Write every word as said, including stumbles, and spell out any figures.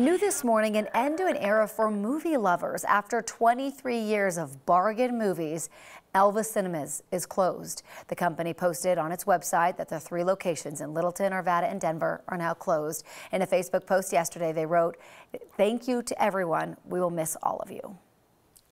New this morning, an end to an era for movie lovers. After twenty-three years of bargain movies, Elvis Cinemas is closed. The company posted on its website that the three locations in Littleton, Arvada, and Denver are now closed. In a Facebook post yesterday, they wrote, "Thank you to everyone. We will miss all of you."